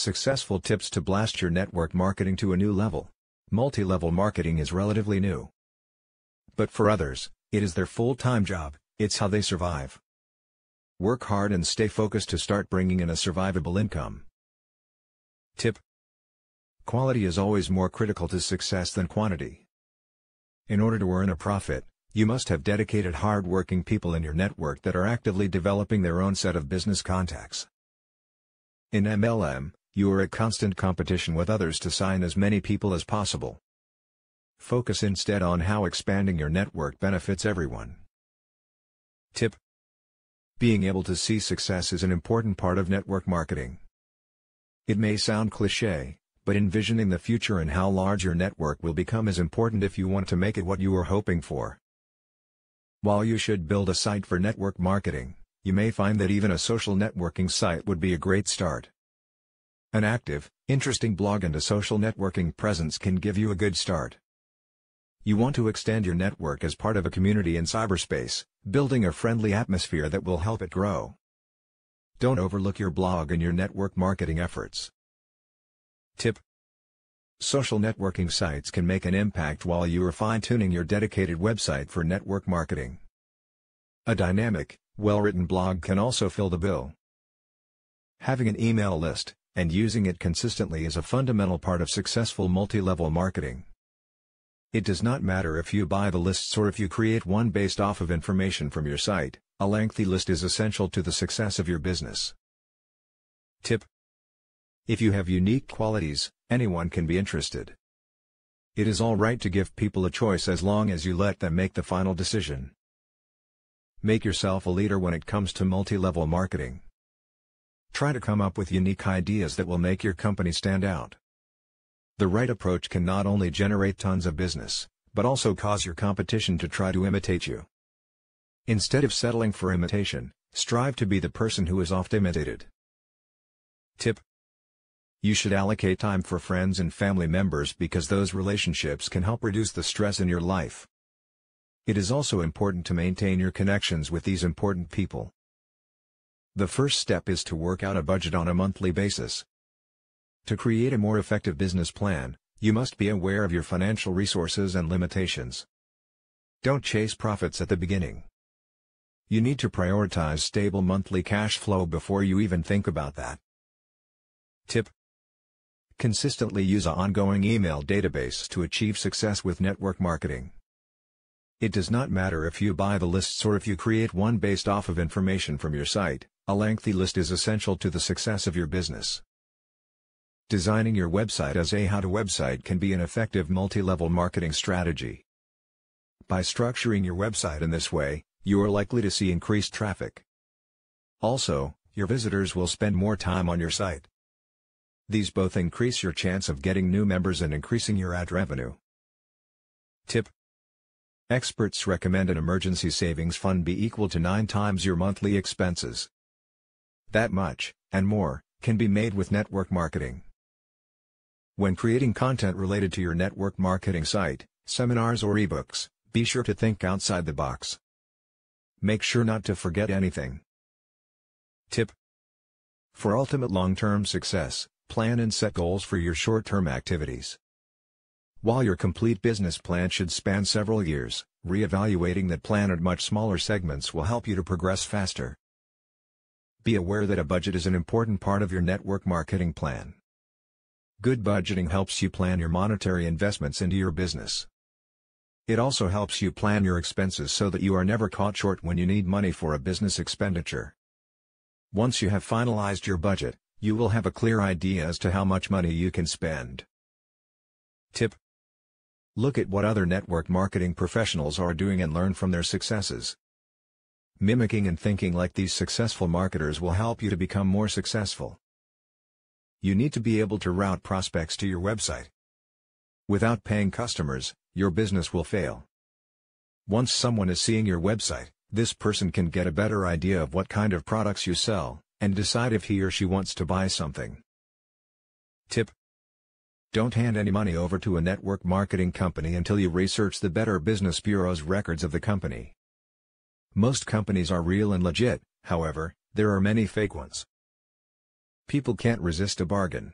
Successful tips to blast your network marketing to a new level. Multi-level marketing is relatively new. But for others, it is their full-time job, it's how they survive. Work hard and stay focused to start bringing in a survivable income. Tip: quality is always more critical to success than quantity. In order to earn a profit, you must have dedicated hard-working people in your network that are actively developing their own set of business contacts. In MLM, you are at constant competition with others to sign as many people as possible. Focus instead on how expanding your network benefits everyone. Tip: being able to see success is an important part of network marketing. It may sound cliché, but envisioning the future and how large your network will become is important if you want to make it what you are hoping for. While you should build a site for network marketing, you may find that even a social networking site would be a great start. An active, interesting blog and a social networking presence can give you a good start. You want to extend your network as part of a community in cyberspace, building a friendly atmosphere that will help it grow. Don't overlook your blog in your network marketing efforts. Tip: social networking sites can make an impact while you are fine-tuning your dedicated website for network marketing. A dynamic, well-written blog can also fill the bill. Having an email list, and using it consistently is a fundamental part of successful multi-level marketing. It does not matter if you buy the lists or if you create one based off of information from your site, a lengthy list is essential to the success of your business. Tip: if you have unique qualities, anyone can be interested. It is all right to give people a choice as long as you let them make the final decision. Make yourself a leader when it comes to multi-level marketing. Try to come up with unique ideas that will make your company stand out. The right approach can not only generate tons of business, but also cause your competition to try to imitate you. Instead of settling for imitation, strive to be the person who is oft imitated. Tip: you should allocate time for friends and family members because those relationships can help reduce the stress in your life. It is also important to maintain your connections with these important people. The first step is to work out a budget on a monthly basis. To create a more effective business plan, you must be aware of your financial resources and limitations. Don't chase profits at the beginning. You need to prioritize stable monthly cash flow before you even think about that. Tip: consistently use an ongoing email database to achieve success with network marketing. It does not matter if you buy the lists or if you create one based off of information from your site, a lengthy list is essential to the success of your business. Designing your website as a how-to website can be an effective multi-level marketing strategy. By structuring your website in this way, you are likely to see increased traffic. Also, your visitors will spend more time on your site. These both increase your chance of getting new members and increasing your ad revenue. Tip: experts recommend an emergency savings fund be equal to 9 times your monthly expenses. That much, and more, can be made with network marketing. When creating content related to your network marketing site, seminars or ebooks, be sure to think outside the box. Make sure not to forget anything. Tip: for ultimate long-term success, plan and set goals for your short-term activities. While your complete business plan should span several years, reevaluating that plan at much smaller segments will help you to progress faster. Be aware that a budget is an important part of your network marketing plan. Good budgeting helps you plan your monetary investments into your business. It also helps you plan your expenses so that you are never caught short when you need money for a business expenditure. Once you have finalized your budget, you will have a clear idea as to how much money you can spend. Tip: look at what other network marketing professionals are doing and learn from their successes. Mimicking and thinking like these successful marketers will help you to become more successful. You need to be able to route prospects to your website. Without paying customers, your business will fail. Once someone is seeing your website, this person can get a better idea of what kind of products you sell, and decide if he or she wants to buy something. Tip: don't hand any money over to a network marketing company until you research the Better Business Bureau's records of the company. Most companies are real and legit, however, there are many fake ones. People can't resist a bargain.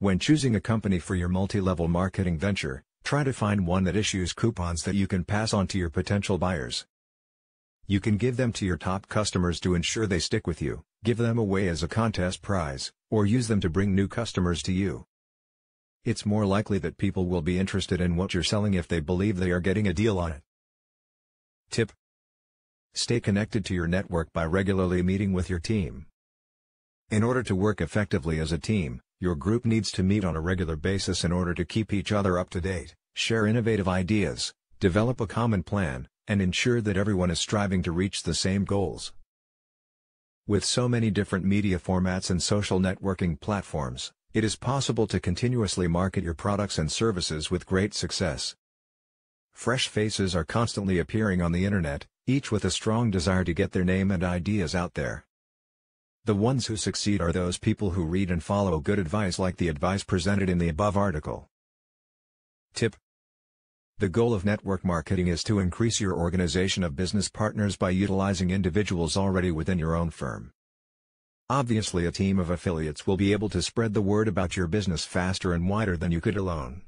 When choosing a company for your multi-level marketing venture, try to find one that issues coupons that you can pass on to your potential buyers. You can give them to your top customers to ensure they stick with you, give them away as a contest prize, or use them to bring new customers to you. It's more likely that people will be interested in what you're selling if they believe they are getting a deal on it. Tip: stay connected to your network by regularly meeting with your team. In order to work effectively as a team, your group needs to meet on a regular basis in order to keep each other up to date, share innovative ideas, develop a common plan, and ensure that everyone is striving to reach the same goals. With so many different media formats and social networking platforms, it is possible to continuously market your products and services with great success. Fresh faces are constantly appearing on the internet, each with a strong desire to get their name and ideas out there. The ones who succeed are those people who read and follow good advice like the advice presented in the above article. Tip: the goal of network marketing is to increase your organization of business partners by utilizing individuals already within your own firm. Obviously, a team of affiliates will be able to spread the word about your business faster and wider than you could alone.